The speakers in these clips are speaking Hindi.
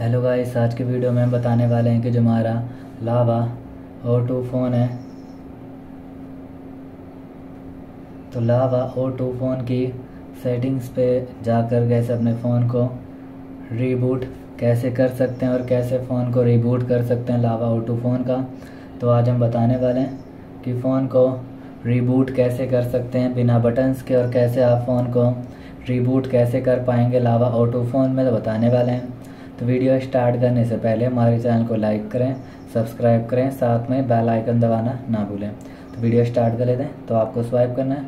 हेलो गाइस, आज के वीडियो में हम बताने वाले हैं कि जो हमारा लावा O2 फ़ोन है, तो लावा O2 फ़ोन की सेटिंग्स पे जाकर कैसे अपने फ़ोन को रीबूट कैसे कर सकते हैं और कैसे फ़ोन को रीबूट कर सकते हैं लावा O2 फ़ोन का। तो आज हम बताने वाले हैं कि फ़ोन को रीबूट कैसे कर सकते हैं बिना बटन्स के, और कैसे आप फ़ोन को रीबूट कैसे कर पाएंगे लावा O2 फ़ोन में, तो बताने वाले हैं। तो वीडियो स्टार्ट करने से पहले हमारे चैनल को लाइक करें, सब्सक्राइब करें, साथ में बेल आइकन दबाना ना भूलें। तो वीडियो स्टार्ट कर लेते हैं। तो आपको स्वाइप करना है,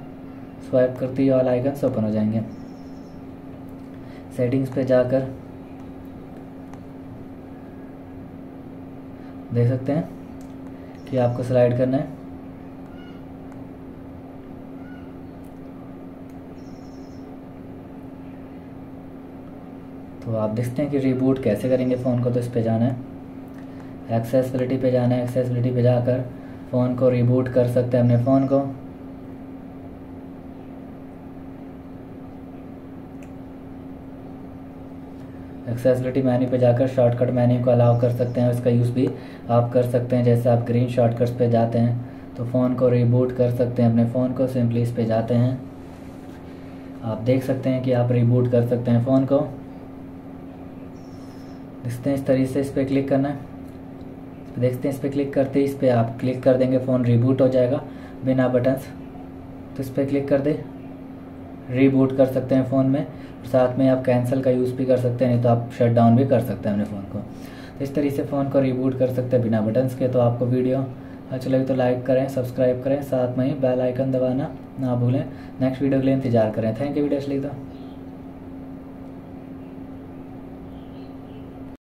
स्वाइप करते ही ऑल आइकन्स ओपन हो जाएंगे। सेटिंग्स पे जाकर देख सकते हैं कि आपको स्लाइड करना है, तो आप देखते हैं कि रीबूट कैसे करेंगे फ़ोन को। तो इस पे जाना है, एक्सेसिबिलिटी पे जाना है, एक्सेसिबिलिटी पे जाकर फ़ोन को रीबूट कर सकते हैं अपने फ़ोन को। एक्सेसिबिलिटी मेन्यू पे जाकर शॉर्टकट मेन्यू को अलाउ कर सकते हैं, इसका यूज़ भी आप कर सकते हैं। जैसे आप ग्रीन शॉर्टकट्स पे जाते हैं तो फ़ोन को रीबूट कर सकते हैं अपने फ़ोन को। सिंपली इस पे जाते हैं, आप देख सकते हैं कि आप रीबूट कर सकते हैं फ़ोन को। देखते हैं इस तरीके से, इस पर क्लिक करना है। देखते हैं इस पर क्लिक करते ही, इस पर आप क्लिक कर देंगे, फ़ोन रीबूट हो जाएगा बिना बटन्स। तो इस पर क्लिक कर दे, रीबूट कर सकते हैं फ़ोन में। साथ में आप कैंसिल का यूज़ भी कर सकते हैं, नहीं तो आप शट डाउन भी कर सकते हैं अपने फ़ोन को। तो इस तरीके से फ़ोन को रीबूट कर सकते हैं बिना बटन्स के। तो आपको वीडियो अच्छा लगे तो लाइक करें, सब्सक्राइब करें, साथ में ही बेल आइकन दबाना ना भूलें। नेक्स्ट वीडियो के लिए इंतजार करें। थैंक यू वीडियो अच्छा लगता।